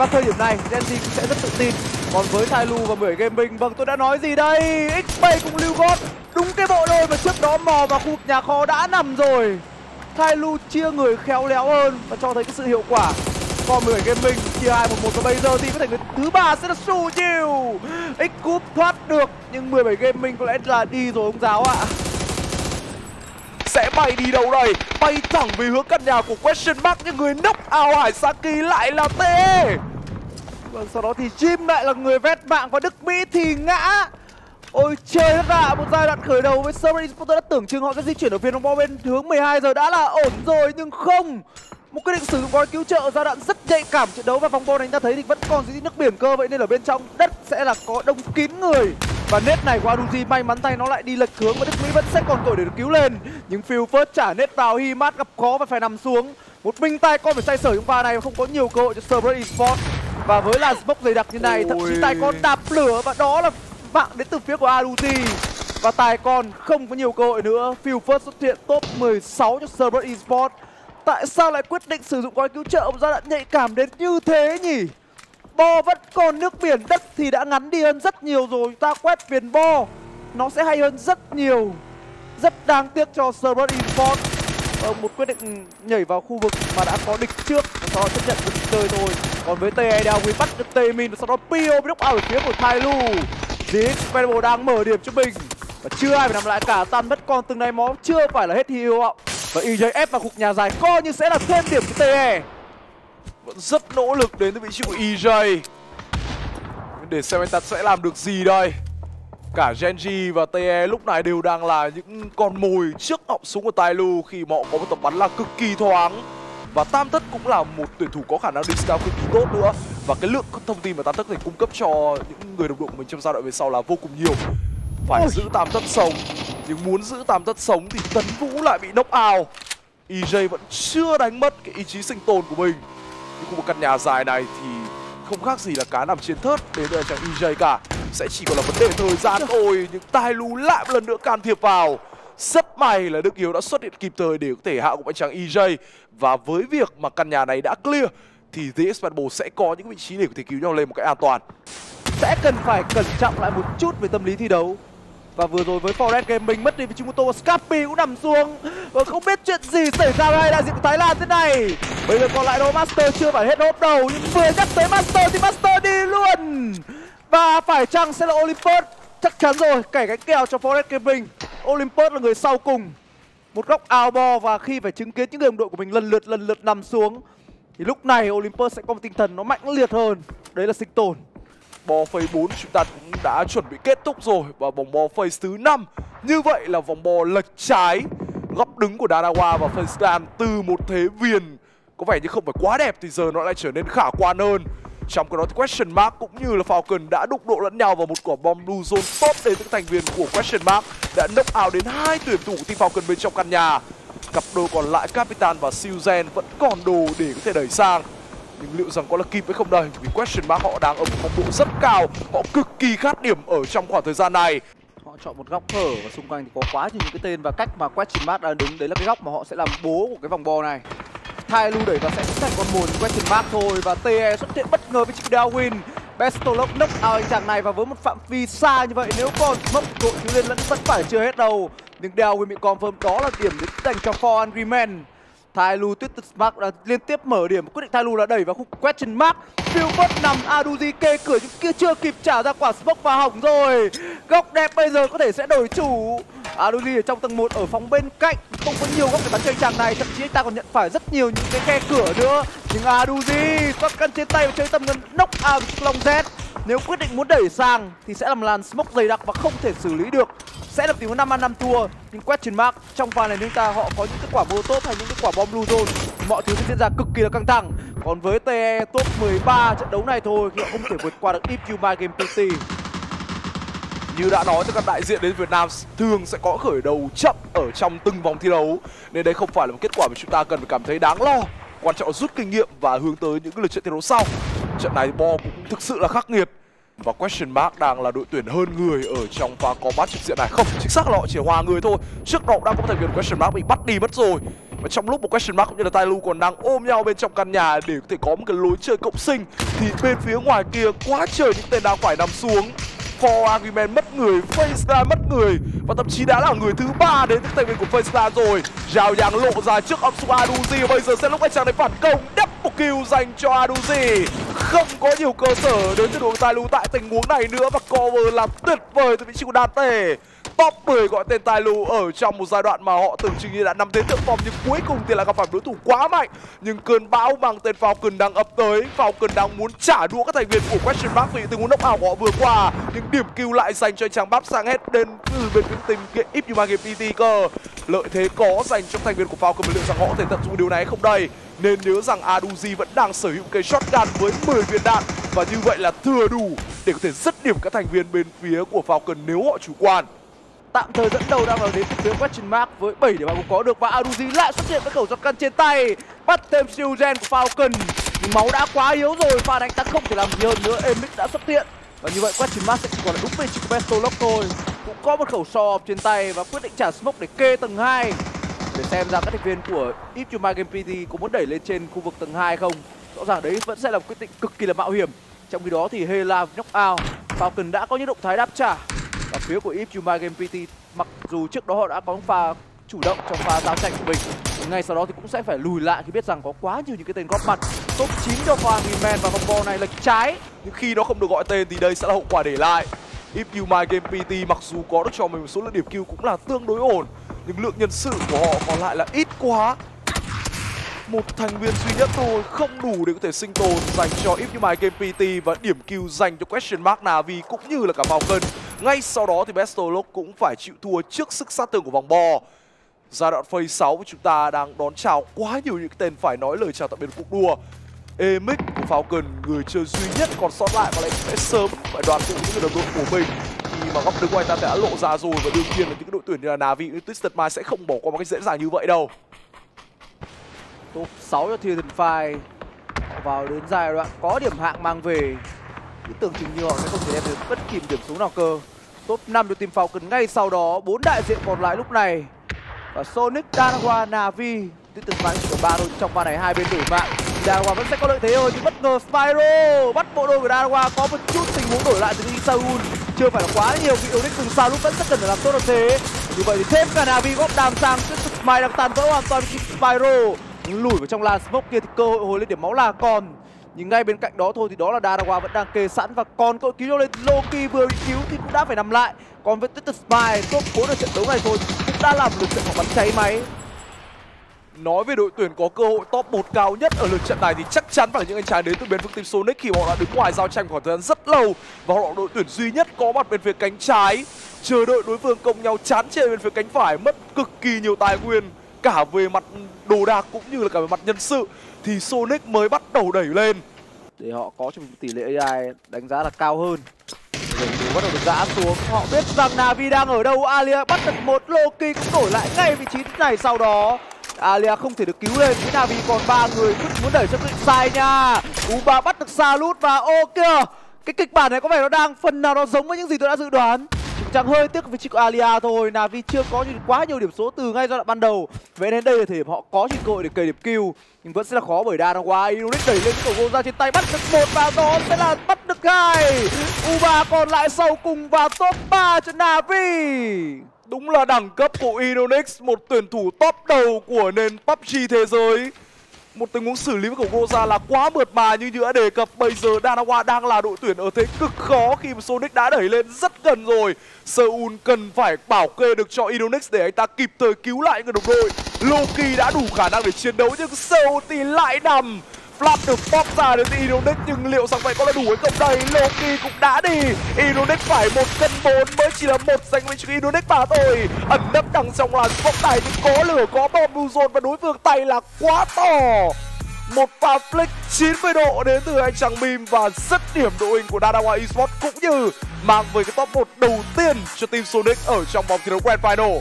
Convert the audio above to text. Và thời điểm này Genzy cũng sẽ rất tự tin. Còn với Thai Lu và 10Gaming, vâng tôi đã nói gì đây, X7 cũng lưu gót đúng cái bộ đôi mà trước đó mò vào khu vực nhà kho đã nằm rồi. Thai Lu chia người khéo léo hơn và cho thấy cái sự hiệu quả. Còn 10Gaming chia 2-1-1 và bây giờ thì có thể người thứ 3 sẽ là Sujiu. XCup thoát được nhưng 17Gaming có lẽ là đi rồi ông giáo ạ. Sẽ bay đi đâu đây? Bay thẳng về hướng căn nhà của Question Mark, nhưng người knock out Hải Saki lại là TE. Vâng, sau đó thì Jim lại là người vét mạng và Đức Mỹ thì ngã. Ôi trời đất ạ, một giai đoạn khởi đầu với Surbridge Esports đã tưởng chừng họ sẽ di chuyển ở phía bên hướng 12 giờ đã là ổn rồi, nhưng không. Một quyết định sử dụng gói cứu trợ giai đoạn rất nhạy cảm trận đấu và vòng bom đánh ta thấy thì vẫn còn dưới nước biển cơ, vậy nên ở bên trong đất sẽ là có đông kín người. Và nét này của Adulji may mắn tay nó lại đi lệch hướng và Đức Mỹ vẫn sẽ còn tuổi để được cứu lên. Nhưng Philford trả nét vào, Himat gặp khó và phải nằm xuống. Một minh tay con phải xoay sở trong pha này, không có nhiều cơ hội cho Serbot eSports. Và với làn smoke dày đặc như này, thậm chí tay con đạp lửa và đó là mạng đến từ phía của Adulji. Và tài con không có nhiều cơ hội nữa. Philford xuất hiện top 16 cho Serbot eSports. Tại sao lại quyết định sử dụng gói cứu trợ ở giai đoạn nhạy cảm đến như thế nhỉ? Bo vẫn còn nước biển, đất thì đã ngắn đi hơn rất nhiều rồi. Ta quét biển Bo, nó sẽ hay hơn rất nhiều. Rất đáng tiếc cho Serbot eSports. Một quyết định nhảy vào khu vực mà đã có địch trước, sau đó chấp nhận được chơi thôi. Còn với TE Darwin bắt được TE Min, sau đó PO đốc ở phía của Thai Lu. Dispenable đang mở điểm cho mình. Và chưa ai phải nằm lại cả, Tam Thất còn từng này máu chưa phải là hết hero ạ. Và EJ ép vào khúc nhà dài, coi như sẽ là thêm điểm cho TE. Vẫn rất nỗ lực đến từ vị trí của EJ. Để xem anh ta sẽ làm được gì đây. Cả Genji và TE lúc này đều đang là những con mồi trước họng súng của Thai Lu, khi họ có một tầm bắn là cực kỳ thoáng. Và Tam Thất cũng là một tuyển thủ có khả năng đi scout cực kỳ tốt nữa. Và cái lượng thông tin mà Tam Thất có thể cung cấp cho những người đồng đội của mình trong giai đoạn về sau là vô cùng nhiều. Phải giữ Tam Thất sống. Nhưng muốn giữ Tam Thất sống thì Tấn Vũ lại bị knock out. EJ vẫn chưa đánh mất cái ý chí sinh tồn của mình. Nhưng một căn nhà dài này thì không khác gì là cá nằm trên thớt đến từ chàng EJ cả. Sẽ chỉ còn là vấn đề thời gian thôi. Nhưng Thai Lu lại một lần nữa can thiệp vào. Rất may là Đức Hiếu đã xuất hiện kịp thời để có thể hạ gục anh chàng EJ. Và với việc mà căn nhà này đã clear thì The Expansible sẽ có những vị trí để có thể cứu nhau lên một cách an toàn. Sẽ cần phải cẩn trọng lại một chút về tâm lý thi đấu. Và vừa rồi với Forest Gaming mất đi với Chimoto, Scapi cũng nằm xuống. Và không biết chuyện gì xảy ra đây, đại diện của Thái Lan thế này. Bây giờ còn lại đâu, Master chưa phải hết hốp đầu. Nhưng vừa nhắc tới Master thì Master đi luôn. Và phải chăng sẽ là Olympus? Chắc chắn rồi, cày cánh kèo cho Forest Gaming. Olympus là người sau cùng. Một góc ao bo và khi phải chứng kiến những người đồng đội của mình lần lượt nằm xuống thì lúc này Olympus sẽ có một tinh thần nó mãnh liệt hơn. Đấy là sinh tồn. Bo phase 4 chúng ta cũng đã chuẩn bị kết thúc rồi. Và vòng bo phase thứ 5. Như vậy là vòng bo lệch trái. Góc đứng của Darawha và Falcon từ một thế viền có vẻ như không phải quá đẹp thì giờ nó lại trở nên khả quan hơn. Trong cái đó thì Question Mark cũng như là Falcon đã đụng độ lẫn nhau vào một quả bom blue zone top đến từ thành viên của Question Mark, đã knock out đến 2 tuyển thủ team Falcon bên trong căn nhà. Cặp đôi còn lại Capitan và Siuzen vẫn còn đồ để có thể đẩy sang. Nhưng liệu rằng có là kịp hay không đây? Vì Question Mark họ đang ở một phong độ rất cao. Họ cực kỳ khát điểm ở trong khoảng thời gian này. Họ chọn một góc hở và xung quanh thì có quá nhiều những cái tên. Và cách mà Question Mark đang đứng, đấy là cái góc mà họ sẽ làm bố của cái vòng bo này. Thai Lu đẩy và sẽ thành con mồi Question Mark thôi. Và TE xuất hiện bất ngờ với chị Darwin. Bestolok knock out anh chàng này và với một phạm vi xa như vậy, nếu còn smoke đội cứu lên lẫn vẫn phải chưa hết đâu. Nhưng Darwin bị confirm, đó là điểm dành cho For Angry Men. Thai Lu, Twisted Mind đã liên tiếp mở điểm. Quyết định Thai Lu đã đẩy vào khúc Question Mark. Philbert nằm, Aduzhi kê cửa nhưng kia chưa kịp trả ra quả smoke và hỏng rồi. Góc đẹp bây giờ có thể sẽ đổi chủ. Adulji ở trong tầng 1 ở phòng bên cạnh, không có nhiều góc để bắn chơi chàng này, thậm chí anh ta còn nhận phải rất nhiều những cái khe cửa nữa. Nhưng Adulji toát cân trên tay và chơi tầm ngân knock out long Z. Nếu quyết định muốn đẩy sang thì sẽ làm làn smoke dày đặc và không thể xử lý được. Sẽ được tìm 5-5 thua. Nhưng Question Mark trong pha này chúng ta họ có những cái quả vô tốt hay những cái quả bom blue zone, mọi thứ sẽ diễn ra cực kỳ là căng thẳng. Còn với TE top 13 trận đấu này thôi thì họ không thể vượt qua được If You My Game PT. Như đã nói, các đại diện đến Việt Nam thường sẽ có khởi đầu chậm ở trong từng vòng thi đấu, nên đây không phải là một kết quả mà chúng ta cần phải cảm thấy đáng lo. Quan trọng là rút kinh nghiệm và hướng tới những lượt trận thi đấu sau. Trận này bo cũng thực sự là khắc nghiệt. Và Question Mark đang là đội tuyển hơn người ở trong pha combat trực diện này. Không, chính xác là họ chỉ hòa người thôi. Trước đó đã có thành viên Question Mark bị bắt đi mất rồi. Và trong lúc một Question Mark cũng như là Thai Lu còn đang ôm nhau bên trong căn nhà để có thể có một cái lối chơi cộng sinh, thì bên phía ngoài kia quá trời những tên đang phải nằm xuống. For Argument mất người, FaZe mất người, và thậm chí đã là người thứ 3 đến từ tay bên của FaZe rồi. Rào nhàng lộ ra trước Opsu Aduzhi, bây giờ sẽ lúc anh chàng này phản công, double kill dành cho Aduzhi. Không có nhiều cơ sở đến từ đội Thai Lu tại tình huống này nữa, và cover làm tuyệt vời từ vị trí của Dante. Top 10 gọi tên Thai Lu ở trong một giai đoạn mà họ tưởng chừng như đã nắm thế thượng phong, nhưng cuối cùng thì lại gặp phải đối thủ quá mạnh. Nhưng cơn bão mang tên Falcon đang ập tới, Falcon đang muốn trả đũa các thành viên của Question Mark vì tình huống knock out của họ vừa qua. Nhưng điểm kill lại dành cho anh chàng bắp sang hết đến từ bên những team If You My Game PT cơ. Lợi thế có dành cho thành viên của Falcon, và liệu rằng họ có thể tận dụng điều này không đây? Nên nhớ rằng Aduzhi vẫn đang sở hữu cây shotgun với 10 viên đạn, và như vậy là thừa đủ để có thể dứt điểm các thành viên bên phía của Falcon nếu họ chủ quan. Tạm thời dẫn đầu đang là đến từ phía Question Mark với 7 điểm bạc cũng có được, và Aduzhi lại xuất hiện với khẩu shotgun trên tay, bắt thêm siêu gen của Falcon. Nhưng máu đã quá yếu rồi, pha đánh ta không thể làm gì hơn nữa. Emix đã xuất hiện và như vậy Question Mark sẽ chỉ còn là đúng vị trí của Besto Lock thôi. Cũng có một khẩu sọp trên tay và quyết định trả smoke để kê tầng 2 để xem rằng các thành viên của If You My Game PT có muốn đẩy lên trên khu vực tầng 2 không. Rõ ràng đấy vẫn sẽ là một quyết định cực kỳ là mạo hiểm. Trong khi đó thì Hela knock out, Falcon đã có những động thái đáp trả. Và phía của If You My Game PT, mặc dù trước đó họ đã có pha chủ động trong pha giao tranh của mình, ngay sau đó thì cũng sẽ phải lùi lại khi biết rằng có quá nhiều những cái tên góp mặt. Top 9 cho pha Minman và combo này lệch trái, nhưng khi nó không được gọi tên thì đây sẽ là hậu quả để lại. If You My Game PT mặc dù có được cho mình một số lượng điểm kill cũng là tương đối ổn, nhưng lượng nhân sự của họ còn lại là ít quá. Một thành viên duy nhất thôi không đủ để có thể sinh tồn dành cho If You My Game PT, và điểm kill dành cho Question Mark, Navi cũng như là cả Falcon. Ngay sau đó thì Bestolog cũng phải chịu thua trước sức sát thương của vòng bò. Giai đoạn phase 6 của chúng ta đang đón chào quá nhiều những tên phải nói lời chào tạm biệt cuộc đua. Emix của Falcon, người chơi duy nhất còn sót lại và lại sẽ sớm phải đoàn tụ những người đồng đội của mình. Khi mà góc đứng ngoài ta đã lộ ra rồi, và đương nhiên là những đội tuyển như là Navi, Twisted Mind sẽ không bỏ qua một cách dễ dàng như vậy đâu. Top 6 cho Thiên Thần Phai vào đến giai đoạn có điểm hạng mang về. Những tưởng chừng như họ sẽ không thể đem được bất kỳ một điểm số nào cơ. Top 5 cho team Falcon ngay sau đó, 4 đại diện còn lại lúc này. Và Sonic, Darawha, Navi, tiếp tục mang chỉ 3 đôi trong pha này, hai bên đổi mạng. Darawha vẫn sẽ có lợi thế hơn, nhưng bất ngờ Spyro bắt bộ đôi của Darawha, có một chút tình huống đổi lại từ Seoul. Chưa phải là quá nhiều vì Eidonix từng sao lúc vẫn rất cần phải làm tốt hơn thế. Như vậy thì thêm cả Navi góp đàm sang, tiếp tục mày đang tàn vỡ hoàn toàn Spyro. Lùi vào trong làn smoke kia thì cơ hội hồi lên điểm máu là còn. Nhưng ngay bên cạnh đó thôi thì đó là Darawha vẫn đang kê sẵn và còn cơ hội cứu lên. Loki vừa bị cứu thì cũng đã phải nằm lại. Còn với Twisted Mind, top 4 ở trận đấu này thôi cũng đã làm lượt trận họ bắn cháy máy. Nói về đội tuyển có cơ hội top 1 cao nhất ở lượt trận này thì chắc chắn phải là những anh trai đến từ bên phía team Sonic, khi họ đã đứng ngoài giao tranh khoảng thời gian rất lâu và họ là đội tuyển duy nhất có mặt bên phía cánh trái. Chờ đợi đối phương công nhau chán chê bên phía cánh phải, mất cực kỳ nhiều tài nguyên cả về mặt đồ đạc cũng như là cả về mặt nhân sự, thì Sonic mới bắt đầu đẩy lên để họ có cho mình tỷ lệ AI đánh giá là cao hơn. Rồi bắt đầu được giã xuống, họ biết rằng Navi đang ở đâu. Alia bắt được một, Loki cũng đổi lại ngay vị trí này, sau đó Alia không thể được cứu lên vì Navi còn 3 người muốn đẩy cho định sai nha. U3 bắt được Salut và ô kìa, cái kịch bản này có vẻ nó đang phần nào đó giống với những gì tôi đã dự đoán. Chẳng hơi tiếc vị trí của Alia thôi, Navi chưa có quá nhiều điểm số từ ngay giai đoạn ban đầu. Vậy nên đây là thời điểm họ có cơ hội để cày điểm kill, nhưng vẫn sẽ là khó bởi Danawa. Inonix đẩy lên cầu gôn ra trên tay, bắt được một và đó sẽ là bắt được hai. U3 còn lại sau cùng vào top 3 cho Navi. Đúng là đẳng cấp của Inonix, một tuyển thủ top đầu của nền PUBG thế giới. Một tình huống xử lý với cầu Goza là quá mượt mà như đã đề cập. Bây giờ Danawa đang là đội tuyển ở thế cực khó khi mà Sonic đã đẩy lên rất gần rồi. Seoul cần phải bảo kê được cho Eidonix để anh ta kịp thời cứu lại người đồng đội. Loki đã đủ khả năng để chiến đấu nhưng Seoul thì lại nằm. Flash được pop ra đến từ Eidonix nhưng liệu rằng vậy có là đủ hay không đây? Loki cũng đã đi. Eidonix phải 1 cân 4 mới chỉ là 1 dành cho Eidonix mà thôi. Ẩn nấp đằng trong làn smoke này nhưng có lửa, có bom blue zone và đối phương tay là quá to. Một pha flick 90 độ đến từ anh chàng Mim và dứt điểm đội hình của Darawha Esports, cũng như mang về cái top 1 đầu tiên cho team Sonic ở trong vòng thi đấu Grand Final.